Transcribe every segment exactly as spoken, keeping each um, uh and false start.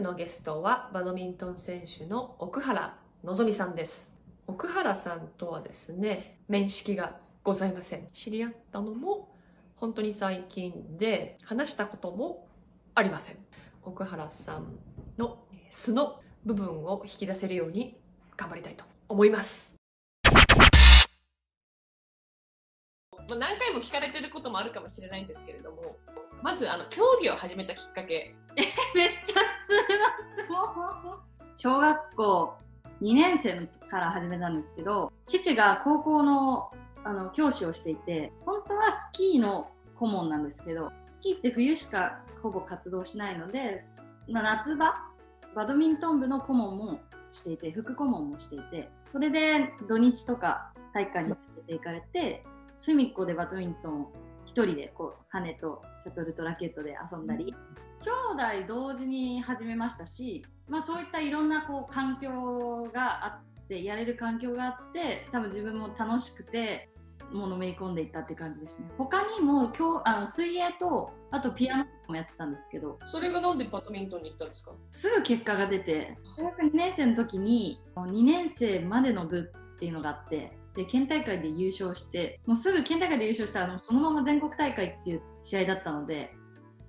日のゲストはバドミントン選手の奥原希望さんです。奥原さんとはですね、面識がございません。知り合ったのも本当に最近で、話したこともありません。奥原さんの素の部分を引き出せるように頑張りたいと思います。何回も聞かれてることもあるかもしれないんですけれども、まずあの競技を始めたきっかけ。えめっちゃ普通の質問。小学校にねん生から始めたんですけど、父が高校のあの教師をしていて、本当はスキーの顧問なんですけど、スキーって冬しかほぼ活動しないので、まあ、夏場バドミントン部の顧問もしていて、副顧問もしていて、それで土日とか体育館に連れて行かれて、隅っこでバドミントンを一人でこう羽とシャトルとラケットで遊んだり、うん、兄弟同時に始めましたし、まあ、そういったいろんなこう環境があって、やれる環境があって、多分自分も楽しくてもうのめり込んでいったって感じですね。他にも今日あの水泳とあとピアノもやってたんですけど。それがなんでバドミントンに行ったんですか？すぐ結果が出て、小学にねん生の時ににねん生までの部っていうのがあって、で県大会で優勝して、もうすぐ県大会で優勝したらそのまま全国大会っていう試合だったので、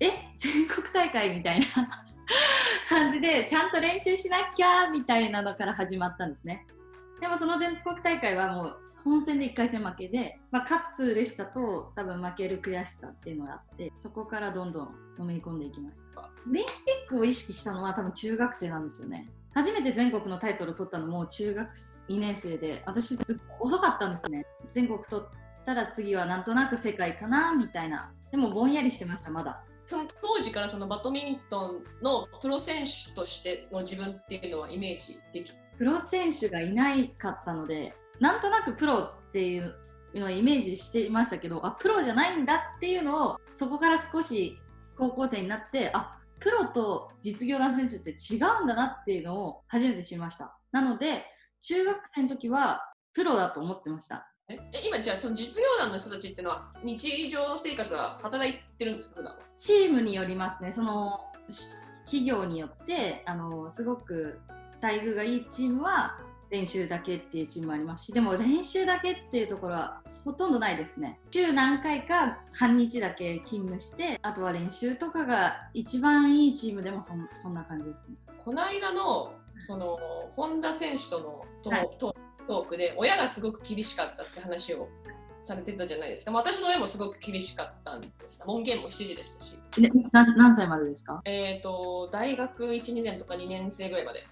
え全国大会みたいな感じでちゃんと練習しなきゃみたいなのから始まったんですね。でもその全国大会はもう本戦でいっかい戦負けで、まあ、勝つ嬉しさと多分負ける悔しさっていうのがあって、そこからどんどんのめり込んでいきました。オリンピックを意識したのは多分中学生なんですよね。初めて全国のタイトルを取ったのも中学にねん生で、私すごい遅かったんですね。全国取ったら次はなんとなく世界かなみたいな、でもぼんやりしてました。まだその当時からそのバドミントンのプロ選手としての自分っていうのはイメージでき、プロ選手がいないかったので、なんとなくプロっていうのをイメージしていましたけど、あプロじゃないんだっていうのを、そこから少し高校生になって、あプロと実業団選手って違うんだなっていうのを初めて知りました。なので中学生の時はプロだと思ってました。え今じゃあその実業団の人たちっていうのは日常生活は働いてるんですか？普段チームによりますね。その企業によってあのすごく待遇がいいチームは練習だけっていうチームもありますし、でも練習だけっていうところはほとんどないですね。週何回か半日だけ勤務して、あとは練習とかが一番いいチームでも そ, そんな感じですね。この間 の, その本田選手との ト,、はい、トークで親がすごく厳しかったって話をされてたじゃないですか。私の親もすごく厳しかったんでした。門限もしちじでしたし、ね、な何歳までですか？えーと大学いち、にねんとかにねん生ぐらいまで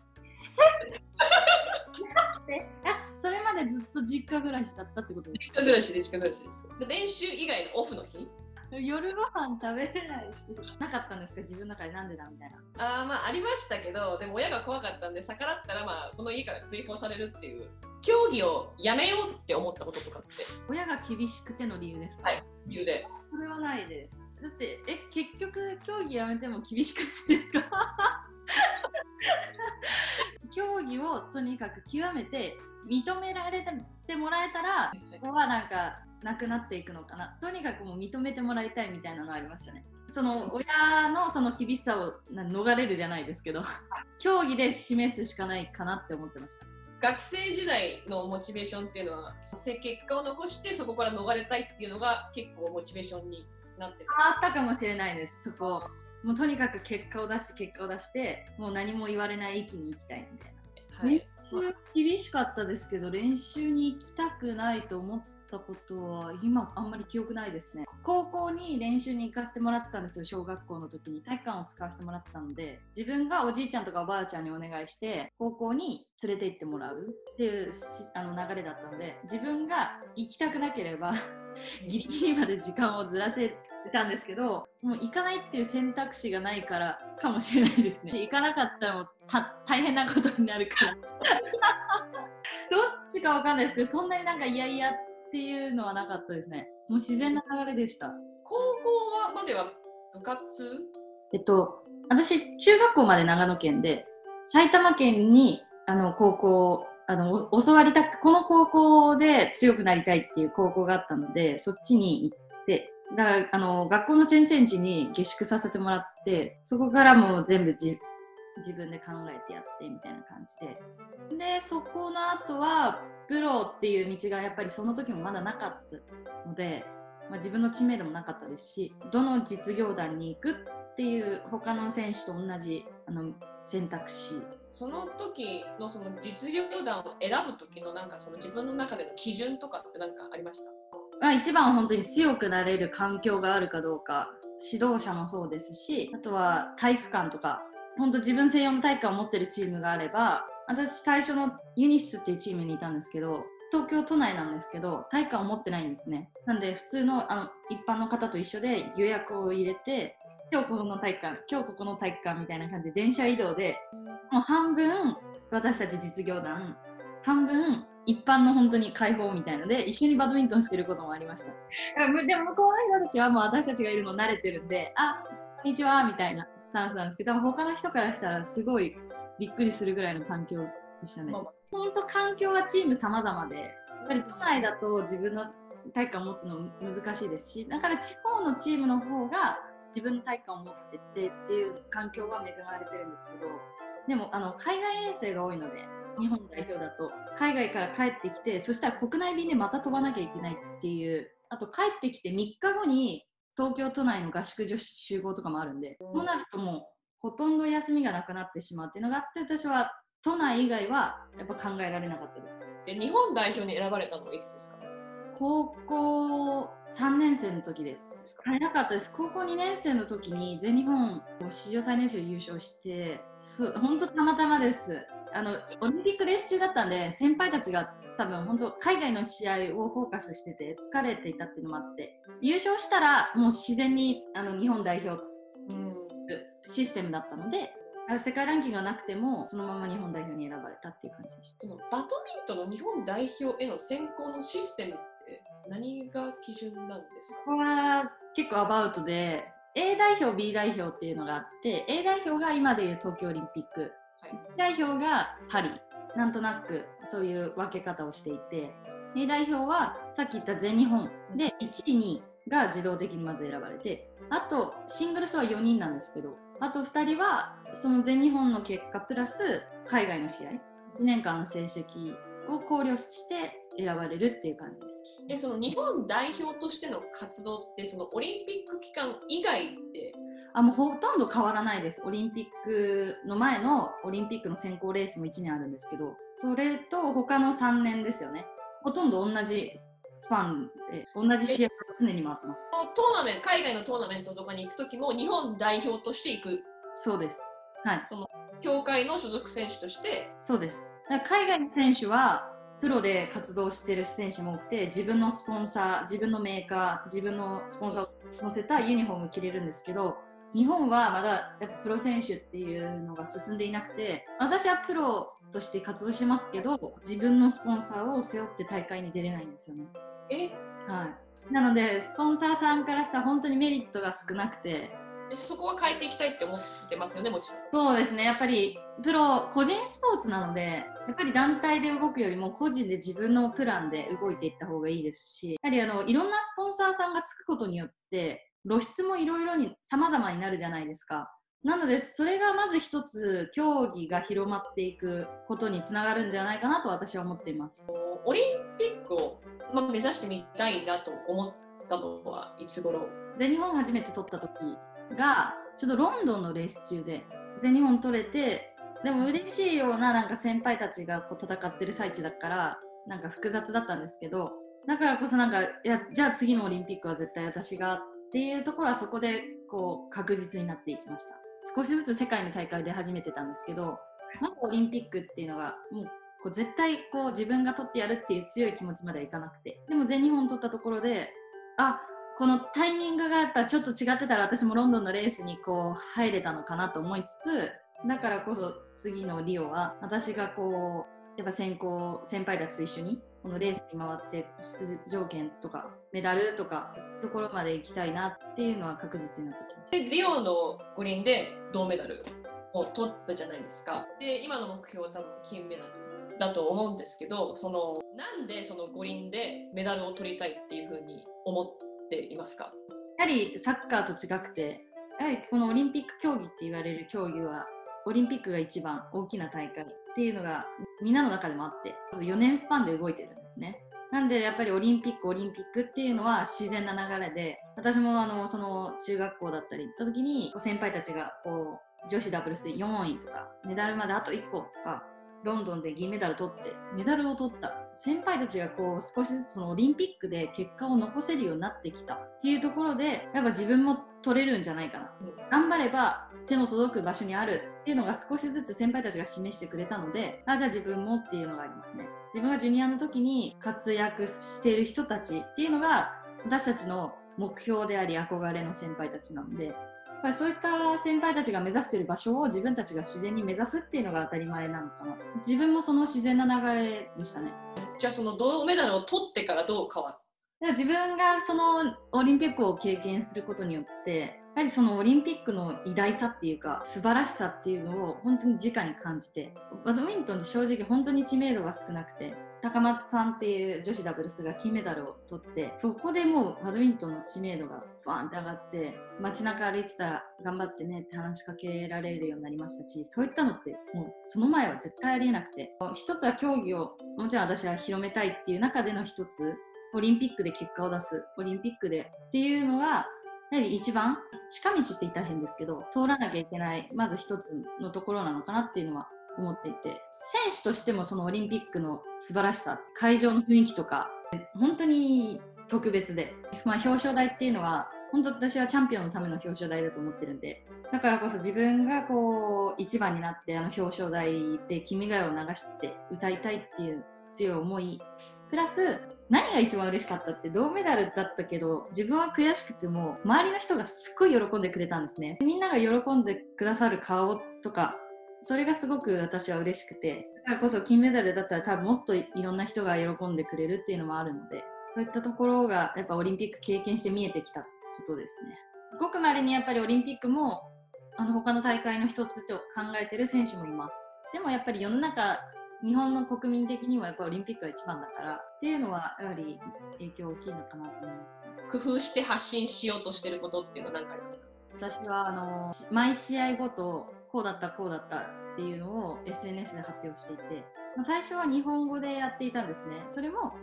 それまでずっと実家暮らしだったってことですか？実家暮らしで実家暮らしです。練習以外のオフの日、夜ご飯食べれないしなかったんですか？自分の中でなんでだみたいな。ああまあありましたけど、でも親が怖かったんで、逆らったらまあこの家から追放されるっていう。競技をやめようって思ったこととかって、親が厳しくての理由ですか？はい、理由で。それはないです。だってえ結局競技やめても厳しくないですか？競技をとにかく極めて認められてもらえたら、そこはなんかなくなっていくのかな。とにかくもう認めてもらいたいみたいなのありましたね。その親のその厳しさを逃れるじゃないですけど、競技で示すしかないかなって思ってました。学生時代のモチベーションっていうのは、結果を残してそこから逃れたいっていうのが結構モチベーションになってた。あったかもしれないです。そこ。もうとにかく結果を出して結果を出してもう何も言われない域に行きたいみたいな、はい、練習厳しかったですけど、練習に行きたくないと思ったことは今あんまり記憶ないですね。高校に練習に行かせてもらってたんですよ。小学校の時に体育館を使わせてもらってたので、自分がおじいちゃんとかおばあちゃんにお願いして高校に連れて行ってもらうっていうあの流れだったので、自分が行きたくなければギリギリまで時間をずらせたんですけど、もう行かないっていう選択肢がないからかもしれないですね。行かなかったらもう大変なことになるからどっちかわかんないですけど、そんなになんかいやいやっていうのはなかったですね。もう自然な流れでした。高校はまでは部活？えっと私中学校まで長野県で、埼玉県にあの高校あの教わりたく、この高校で強くなりたいっていう高校があったので、そっちに行って、だからあの学校の先生ん家に下宿させてもらって、そこからもう全部じ自分で考えてやってみたいな感じで、でそこの後はプロっていう道がやっぱりその時もまだなかったので、まあ、自分の知名度もなかったですし、どの実業団に行くっていう他の選手と同じあの選択肢、その時のその実業団を選ぶ時のなんかその自分の中での基準とかって何かありました？まあ、一番は本当に強くなれる環境があるかどうか、指導者もそうですし、あとは体育館とか、本当自分専用の体育館を持ってるチームがあれば、私最初のユニスっていうチームにいたんですけど、東京都内なんですけど体育館を持ってないんですね。なんで普通 の, あの一般の方と一緒で予約を入れて、今日ここの体育館、今日ここの体育館みたいな感じで電車移動で、もう半分私たち実業団、半分一般の本当に開放みたいので、一緒にバドミントンしてることもありました。でも向こうの人たちはもう私たちがいるの慣れてるんで、あ、こんにちはみたいなスタンスなんですけど、他の人からしたらすごいびっくりするぐらいの環境でしたね。本当環境はチーム様々で、やっぱり都内だと自分の体育館を持つの難しいですし、だから地方のチームの方が自分の体育館を持ってってっていう環境は恵まれてるんですけど、でもあの海外遠征が多いので、日本代表だと海外から帰ってきて、そしたら国内便でまた飛ばなきゃいけないっていう、あと帰ってきてみっかごに東京都内の合宿女子集合とかもあるんで、そうなるともうほとんど休みがなくなってしまうっていうのがあって、私は都内以外はやっぱ考えられなかったです。で、日本代表に選ばれたのはいつですか？高校さんねん生の時です。早かったです。高校にねん生の時に全日本史上最年少優勝して、本当たまたまです。あのオリンピックレース中だったんで、先輩たちが多分本当海外の試合をフォーカスしてて疲れていたっていうのもあって、優勝したらもう自然にあの日本代表システムだったので、世界ランキングがなくてもそのまま日本代表に選ばれたっていう感じでした。バドミントンの日本代表への選考のシステム、何が基準なんですか？これは結構アバウトで、 A 代表 B 代表っていうのがあって、 A 代表が今でいう東京オリンピック、はい、B 代表がパリ、なんとなくそういう分け方をしていて、 A 代表はさっき言った全日本でいちいにいが自動的にまず選ばれて、あとシングルスはよにんなんですけど、あとふたりはその全日本の結果プラス海外の試合いちねんかんの成績を考慮して選ばれるっていう感じです。え、その日本代表としての活動って、そのオリンピック期間以外ってあもうほとんど変わらないです。オリンピックの前のオリンピックの選考レースもいちねんあるんですけど、それと他のさんねんですよね。ほとんど同じスパンで同じ試合が常に回ってます。トーナメント、海外のトーナメントとかに行くときも日本代表として行く。そうです。はい。その協会の所属選手として。そうです。だから海外の選手はプロで活動してる選手も多くて、自分のスポンサー、自分のメーカー、自分のスポンサーを乗せたユニフォームを着れるんですけど、日本はまだやっぱプロ選手っていうのが進んでいなくて、私はプロとして活動してますけど、自分のスポンサーを背負って大会に出れないんですよね。え？はい。なのでスポンサーさんからしたら本当にメリットが少なくて、そこは変えていきたいって思ってますよね、もちろん。そうですね、やっぱりプロ、個人スポーツなので、やっぱり団体で動くよりも個人で自分のプランで動いていった方がいいですし、やはりあのいろんなスポンサーさんがつくことによって露出もいろいろに様々になるじゃないですか。なのでそれがまず一つ競技が広まっていくことにつながるんではないかなと私は思っています。オリンピックを、まあ、目指してみたいなと思ったのはいつ頃？全日本初めて取った時がちょっとロンドンのレース中で全日本取れて、でも嬉しいような、なんか先輩たちがこう戦ってる最中だからなんか複雑だったんですけど、だからこそなんかいやじゃあ次のオリンピックは絶対私がっていうところはそこでこう確実になっていきました。少しずつ世界の大会で始めてたんですけど、なんかオリンピックっていうのはもうこう絶対こう自分が取ってやるっていう強い気持ちまではいかなくて、でも全日本取ったところで、あ、このタイミングがやっぱちょっと違ってたら私もロンドンのレースにこう入れたのかなと思いつつ、だからこそ次のリオは私がこうやっぱ先行先輩たちと一緒にこのレースに回って出場権とかメダルとかところまで行きたいなっていうのは確実になってきました。で、リオの五輪で銅メダルを取ったじゃないですか。で、今の目標は多分金メダルだと思うんですけど、そのなんでその五輪でメダルを取りたいっていうふうに思っていますか？やはりサッカーと違くて、やはりこのオリンピック競技って言われる競技はオリンピックが一番大きな大会っていうのがみんなの中でもあって、よねんスパンで動いてるんですね。なんでやっぱりオリンピックオリンピックっていうのは自然な流れで、私もあのその中学校だったり行った時に先輩たちがこう女子ダブルスよんいとかメダルまであといっことかロンドンで銀メダル取ってメダルを取った先輩たちがこう少しずつそのオリンピックで結果を残せるようになってきたっていうところで、やっぱ自分も取れるんじゃないかな、頑張れば手の届く場所にあるっていうのが少しずつ先輩たちが示してくれたので、あ、じゃあ自分もっていうのがありますね。自分がジュニアの時に活躍している人たちっていうのが私たちの目標であり憧れの先輩たちなので、やっぱりそういった先輩たちが目指している場所を自分たちが自然に目指すっていうのが当たり前なのかな。自分もその自然な流れでしたね。じゃあその銅メダルを取ってからどう変わる？自分がそのオリンピックを経験することによってやはりそのオリンピックの偉大さっていうか素晴らしさっていうのを本当に直に感じて、バドミントンって正直本当に知名度が少なくて、高松さんっていう女子ダブルスが金メダルを取って、そこでもうバドミントンの知名度がバーンって上がって、街中歩いてたら頑張ってねって話しかけられるようになりましたし、そういったのってもうその前は絶対ありえなくて、一つは競技をもちろん私は広めたいっていう中での一つ、オリンピックで結果を出す、オリンピックでっていうのはやはり一番近道って言ったら変ですけど通らなきゃいけないまず一つのところなのかなっていうのは思っていて、選手としてもそのオリンピックの素晴らしさ、会場の雰囲気とか本当に特別で、まあ、表彰台っていうのは本当私はチャンピオンのための表彰台だと思ってるんで、だからこそ自分がこう一番になってあの表彰台で君が代を流して歌いたいっていう強い思いプラス、何が一番嬉しかったって銅メダルだったけど自分は悔しくても周りの人がすっごい喜んでくれたんですね。みんなが喜んでくださる顔とか、それがすごく私は嬉しくて、だからこそ金メダルだったら多分もっといろんな人が喜んでくれるっていうのもあるので、そういったところがやっぱオリンピック経験して見えてきたことですね。ごくまれにやっぱりオリンピックもあの他の大会の一つと考えてる選手もいます。でもやっぱり世の中日本の国民的にはやっぱオリンピックが一番だからっていうのはやはり影響大きいのかなと思います、ね、工夫して発信しようとしてることっていうのは何かありますか？私はあの毎試合ごとこうだったこうだったっていうのを エスエヌエス で発表していて、最初は日本語でやっていたんですね。それも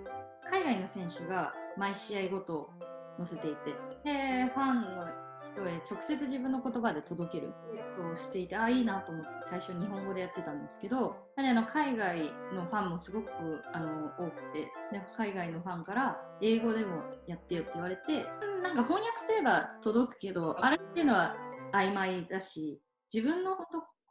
海外の選手が毎試合ごと載せていて、でファンの人へ直接自分の言葉で届けるをしていて、ああいいなと思って最初日本語でやってたんですけど、あの海外のファンもすごくあの多くて、で海外のファンから英語でもやってよって言われて、なんか翻訳すれば届くけどあれっていうのは曖昧だし、自分の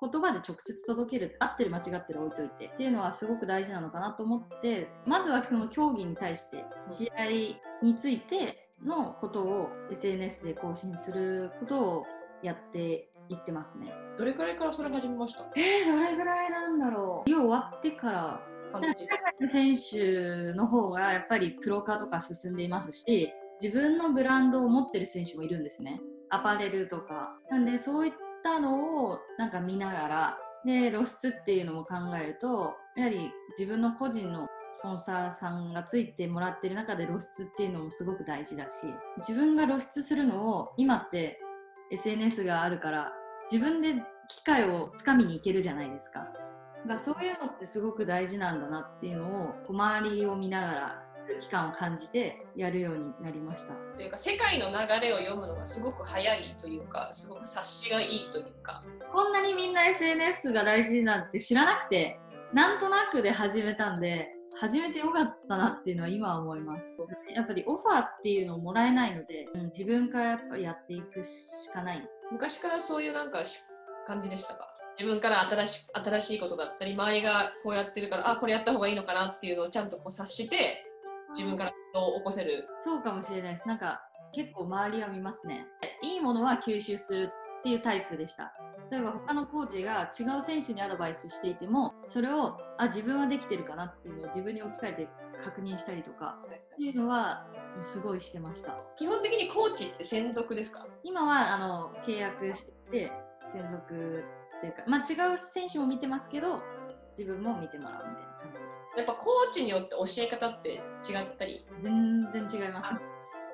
言葉で直接届ける、合ってる間違ってる置いといてっていうのはすごく大事なのかなと思って、まずはその競技に対して試合についてのことを エスエヌエス で更新することをやっていってますね。どれくらいからそれ始めました？えー、どれくらいなんだろう。リオ終わってから選手の方がやっぱりプロ化とか進んでいますし、自分のブランドを持ってる選手もいるんですね、アパレルとか。なんでそういったたのをなんか見ながらで露出っていうのも考えると、やはり自分の個人のスポンサーさんがついてもらってる中で露出っていうのもすごく大事だし、自分が露出するのを今って エスエヌエス があるから自分で機会をつかみに行けるじゃないですか。だからそういうのってすごく大事なんだなっていうのを周りを見ながら期間を感じてやるようになりました。というか世界の流れを読むのがすごく早いというか、すごく察しがいいというか、こんなにみんな エスエヌエス が大事なんて知らなくて、なんとなくで始めたんで始めてよかったなっていうのは今は思います。やっぱりオファーっていうのをもらえないので、うん、自分からやっぱりやっていくしかない。昔からそういうなんか感じでしたか？自分から新し、新しいことだったり周りがこうやってるから、あ、これやった方がいいのかなっていうのをちゃんとこう察して自分から起こせる。そうかもしれないです。なんか結構周りは見ますね。いいものは吸収するっていうタイプでした。例えば他のコーチが違う選手にアドバイスしていても、それをあ自分はできてるかなっていうのを自分に置き換えて確認したりとかっていうのはすごいしてました。基本的にコーチって専属ですか？今はあの契約してて専属っていうか、まあ、違う選手も見てますけど自分も見てもらうみたいな感じ。やっぱコーチによって教え方って違ったり？全然違います。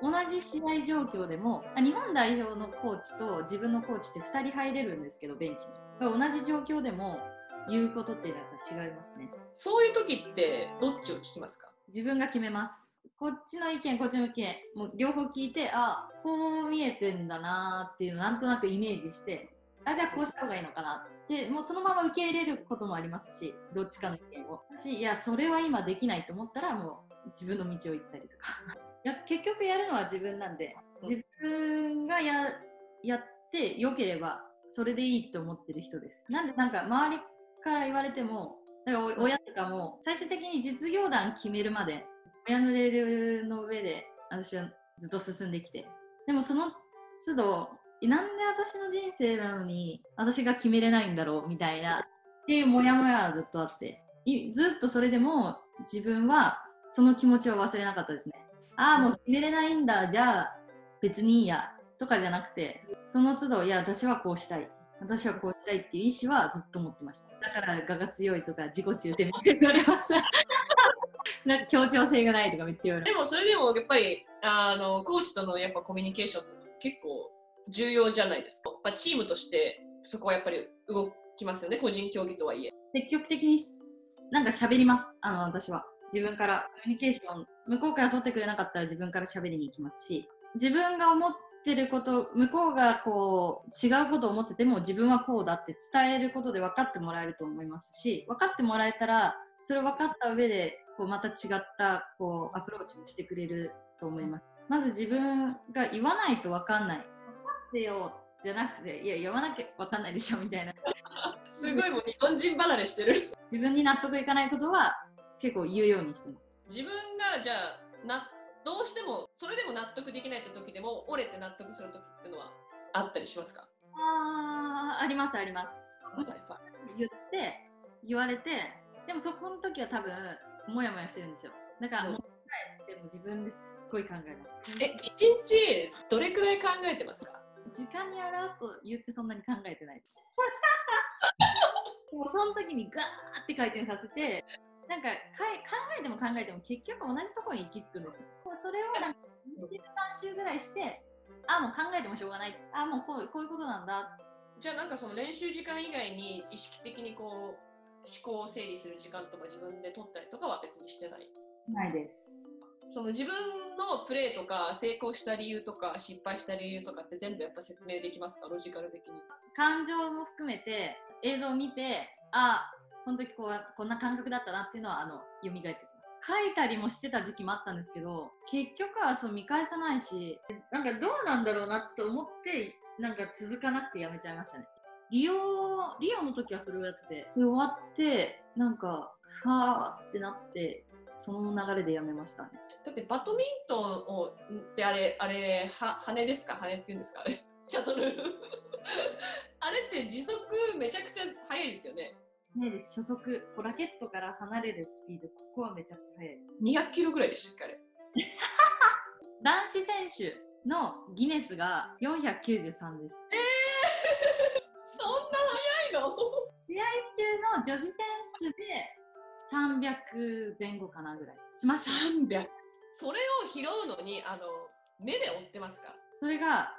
同じ試合状況でも日本代表のコーチと自分のコーチってふたり入れるんですけど、ベンチに同じ状況でも言うことってなんか違いますね。そういう時ってどっちを聞きますか？自分が決めます。こっちの意見こっちの意見もう両方聞いて、あ、こう見えてんだなっていうのをなんとなくイメージして、あ、じゃあこうした方がいいのかなってもうそのまま受け入れることもありますし、どっちかの意見を私、いやそれは今できないと思ったらもう自分の道を行ったりとかいや結局やるのは自分なんで、自分が や, やって良ければそれでいいと思ってる人です。なんでなんか周りから言われても、だから親とかも最終的に実業団決めるまで親のレールの上で私はずっと進んできて、でもその都度なんで私の人生なのに私が決めれないんだろうみたいなっていうモヤモヤはずっとあって、ずっとそれでも自分はその気持ちを忘れなかったですね。ああもう決めれないんだじゃあ別にいいやとかじゃなくて、その都度いや私はこうしたい私はこうしたいっていう意思はずっと持ってました。だから我が強いとか自己中ってめっちゃ言われますなんか協調性がないとかめっちゃ言われます。でもそれでもやっぱりあのコーチとのやっぱコミュニケーション結構重要じゃないですか。まあ、チームとしてそこはやっぱり動きますよね、個人競技とはいえ。積極的になんか喋ります。あの私は自分からコミュニケーション、向こうから取ってくれなかったら自分から喋りに行きますし、自分が思ってること、向こうがこう違うことを思ってても自分はこうだって伝えることで分かってもらえると思いますし、分かってもらえたらそれを分かった上でこうまた違ったこうアプローチもしてくれると思います。まず自分が言わないと分かんない、分かってよじゃなくて、いや言わなきゃ分かんないでしょみたいなすごいもう日本人離れしてる自分に納得いかないことは結構言うようにしてます。自分がじゃあなどうしてもそれでも納得できないって時でも折れて納得する時ってのはあったりしますか？あー、ありますあります。言って言われて、でもそこの時は多分モヤモヤしてるんですよ。だからもう帰っても自分ですっごい考えます。え、いちにちどれくらい考えてますか？時間に表すと言ってそんなに考えてないもうその時にガーって回転させて、なんか、か考えても考えても結局同じところに行き着くんですよ。それをなんかにじゅうさんしゅうぐらいして、ああもう考えてもしょうがない、ああもうこう、こういうことなんだ。じゃあなんかその練習時間以外に意識的にこう思考を整理する時間とか自分で取ったりとかは別にしてない？ないです。その自分のプレーとか成功した理由とか失敗した理由とかって全部やっぱ説明できますか？ロジカル的に。感情も含めて映像を見て、ああこの時こうこんな感覚だったなっていうのはあの蘇ってきます。書いたりもしてた時期もあったんですけど、結局はそう見返さないし、なんかどうなんだろうなと思ってなんか続かなくてやめちゃいましたね。リオリオの時はそれをやってて、で終わってなんかふわーってなってその流れでやめましたね。だってバドミントンをってあれあれは羽ですか、羽って言うんですかあれシャトルあれって時速めちゃくちゃ速いですよね。ねえです。初速ラケットから離れるスピード、ここはめちゃくちゃ速い。にひゃくキロぐらいでしたっけあれ男子選手のギネスがよんひゃくきゅうじゅうさんです。えーそんな速いの試合中の女子選手でさんびゃく前後かなぐらい。すましさんびゃく。それを拾うのにあの目で追ってますか？それが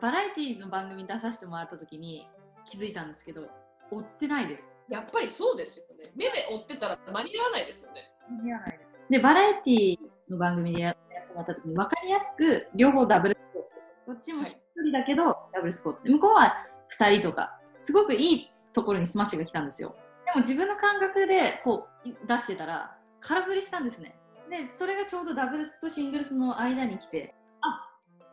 バラエティの番組に出させてもらった時に気づいたんですけど、追ってないです。やっぱりそうですよね。目で追ってたら間に合わないですよね。間に合わないです。でバラエティの番組でやった時に分かりやすく両方ダブルスコート、こっちもひとりだけど、はい、ダブルスコート、向こうはふたりとかすごくいいところにスマッシュが来たんですよ。でも自分の感覚でこう出してたら空振りしたんですね。でそれがちょうどダブルスとシングルスの間に来て、あ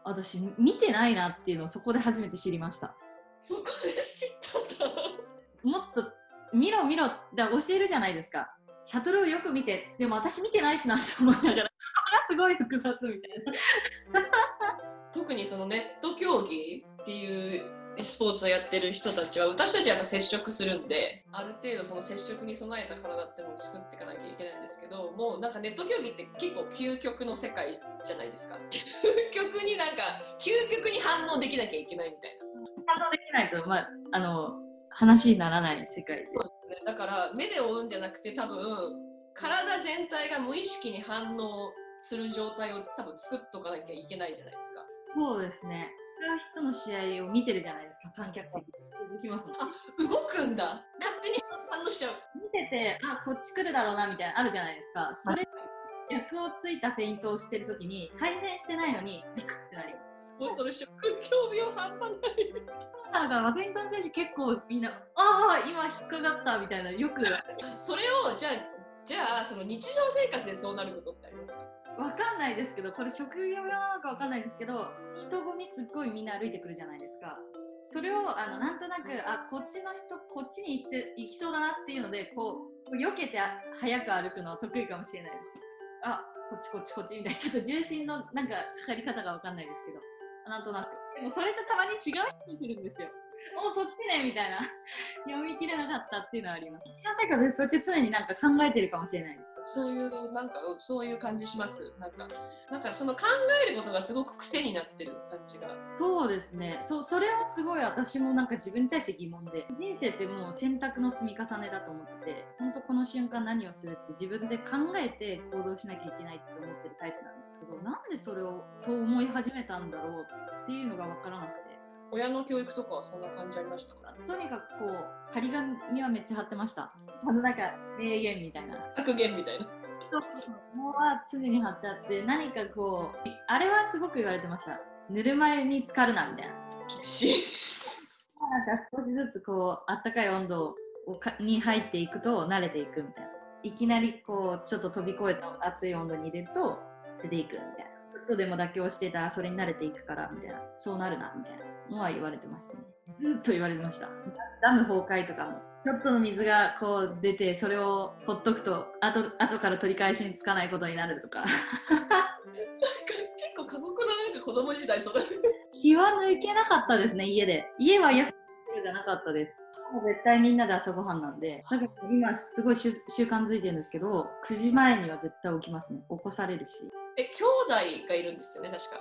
私見てないなっていうのをそこで初めて知りました。そこで知ったんだもっと見ろ見ろだ教えるじゃないですか。シャトルをよく見て、でも私見てないしなと思いながらすごい複雑みたいな特にそのネット競技っていうスポーツをやってる人たちは、私たちはやっぱ接触するんである程度その接触に備えた体っていうのを作っていかなきゃいけないんですけど、もうなんかネット競技って結構究極の世界じゃないですか究極になんか究極に反応できなきゃいけないみたいな、反応できないとまああの話にならない世界で。そうですね。だから目で追うんじゃなくて、多分体全体が無意識に反応する状態を多分作っとかなきゃいけないじゃないですか。そうですね。した人の試合を見てるじゃないですか、観客席で。動きますもん。あ、動くんだ。勝手に反応しちゃう。見てて、あ、こっち来るだろうなみたいなあるじゃないですか。それ、逆をついたフェイントをしてるときに、対戦してないのにビクってなります。もうそれ職業病半端ない。だからバドミントン選手結構みんな、ああ今引っかかったみたいなよく。それをじゃあじゃあその日常生活でそうなることってありますか？わかんないですけど、これ職業病なのかわかんないですけど、人混みすっごいみんな歩いてくるじゃないですか。それをあのなんとなく、あ、こっちの人こっちに行って行きそうだなっていうので、こう避けて早く歩くのは得意かもしれないです。あ、こっちこっちこっちみたいな、ちょっと重心のなんかかかり方がわかんないですけど。なんとなく。でもそれとたまに違う人来るんですよ。もうそっちねみたいな。読み切れなかったっていうのはあります。日常生活でそうやって常になんか考えてるかもしれないです。そういうなんかそういう感じします。なんかなんかその考えることがすごく癖になってる感じが。そうですね。そうそれはすごい私もなんか自分に対して疑問で、人生ってもう選択の積み重ねだと思ってて、本当この瞬間何をするって自分で考えて行動しなきゃいけないって思ってるタイプなんです。なんでそれをそう思い始めたんだろうっていうのが分からなくて、親の教育とかはそんな感じありましたか？とにかくこう張り紙はめっちゃ貼ってました。あのなんか名言みたいな、格言みたいな、そうそうそうのは常に貼ってあって、何かこうあれはすごく言われてました。寝る前に浸かるなみたいな。厳しい。なんか少しずつこうあったかい温度をかに入っていくと慣れていくみたいな。いきなりこうちょっと飛び越えた熱い温度に入れると出ていくみたいな。ちょっとでも妥協してたらそれに慣れていくからみたいな、そうなるなみたいなのは言われてましたね。ずっと言われてました。ダム崩壊とかもちょっとの水がこう出てそれをほっとくとあと後から取り返しにつかないことになるとかなんか結構過酷な、なんか子供時代それ気は抜けなかったですね。家で家は休みじゃなかったです。絶対みんなで朝ごはんなんで、なんか今すごい習慣づいてるんですけど、くじまえには絶対起きますね。起こされるし。え、兄弟がいるんですよね、確か。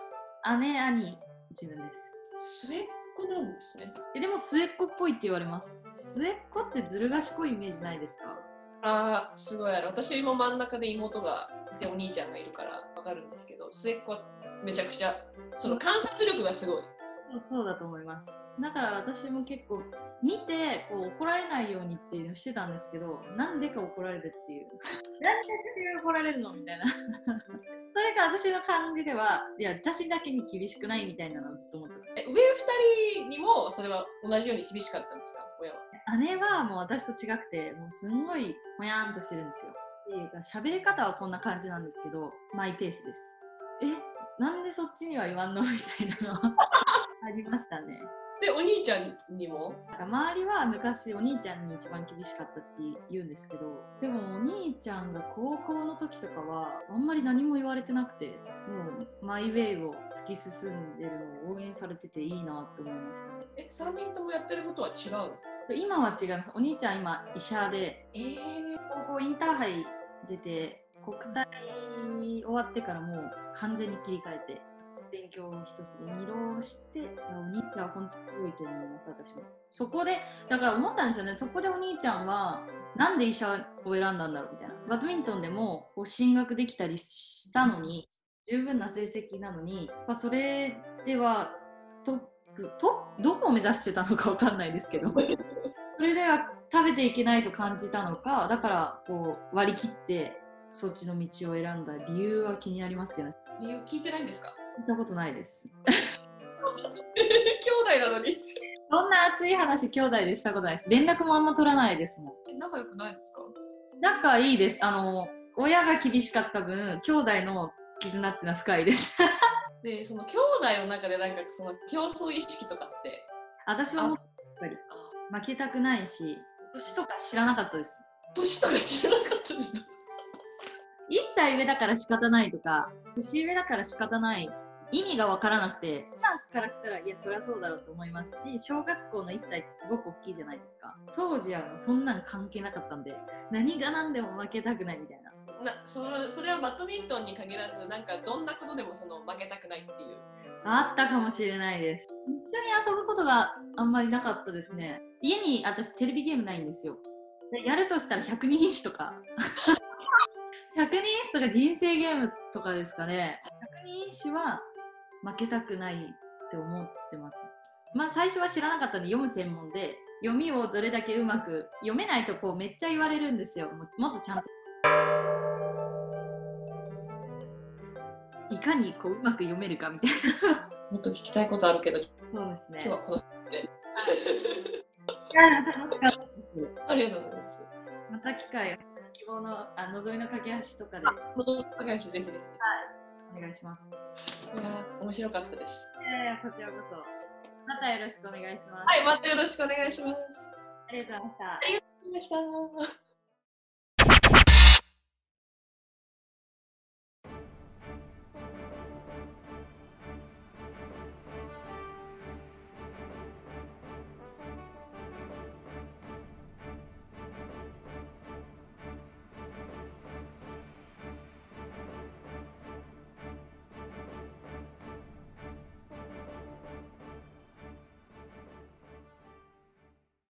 姉、兄、自分です。末っ子なんですね。え、でも末っ子っぽいって言われます。末っ子ってずる賢いイメージないですか？あー、すごいある。私も真ん中で妹がいてお兄ちゃんがいるからわかるんですけど、末っ子はめちゃくちゃ、その観察力がすごい。そうだと思います。だから私も結構見てこう怒られないようにっていうのしてたんですけど、なんでか怒られるっていうなんで私が怒られるのみたいなそれか私の感じでは、いや私だけに厳しくないみたいなのをずっと思ってました。え、上ふたりにもそれは同じように厳しかったんですか、親は？姉はもう私と違くて、もうすんごいもやんとしてるんですよ。喋り方はこんな感じなんですけど、マイペースです。え、なんでそっちには言わんのみたいなのありましたね。で、お兄ちゃんにも？周りは昔お兄ちゃんに一番厳しかったって言うんですけど、でもお兄ちゃんが高校の時とかはあんまり何も言われてなくて、もうマイウェイを突き進んでるのを応援されてていいなって思いましたね。え、さんにんともやってることは違う？今は違います。お兄ちゃん今医者で、えー、高校インターハイ出て国体終わってからもう完全に切り替えて勉強を一つで二浪して、お兄ちゃんは本当に多いと思います、私も。そこで、だから思ったんですよね、そこでお兄ちゃんは、なんで医者を選んだんだろうみたいな。バドミントンでもこう進学できたりしたのに、十分な成績なのに、まあ、それではトップ、トップ、どこを目指してたのか分かんないですけど、それでは食べていけないと感じたのか、だからこう割り切って、そっちの道を選んだ理由は気になりますけど、ね、理由聞いてないんですか？聞いたことないです兄弟なのにそんな熱い話兄弟でしたことないです。連絡もあんま取らないですもん。仲良くないですか？仲いいです。あの親が厳しかった分、兄弟の絆ってのは深いですで、その兄弟の中でなんかその競争意識とかって、私はもうやっぱり負けたくないし、年とか知らなかったです。年とか知らなかったですいっさい上だから仕方ないとか、年上だから仕方ない、意味が分からなくて、今からしたらいやそりゃそうだろうと思いますし、小学校のいっさいってすごく大きいじゃないですか。当時はそんなん関係なかったんで、何が何でも負けたくないみたいな。な そ, それはバドミントンに限らず、なんかどんなことでもその負けたくないっていうあったかもしれないです。一緒に遊ぶことがあんまりなかったですね。家に私テレビゲームないんですよ。やるとしたら百人一首とかひゃくにん一首とか人生ゲームとかですかね。ひゃくにん一首は負けたくないって思ってます。まあ最初は知らなかったんで、読む専門で読みをどれだけうまく、読めないとこうめっちゃ言われるんですよ。もっとちゃんといかにこううまく読めるかみたいなもっと聞きたいことあるけど、そうですね、今日はこのいや楽しかったです。ありがとうございます。また機会、希望のあ望みの架け橋とかで、望みの架け橋ぜひぜひ、はい、お願いします。いや面白かったです。いやいや、こちらこそ、またよろしくお願いします。はい、またよろしくお願いします。ありがとうございました。ありがとうございました。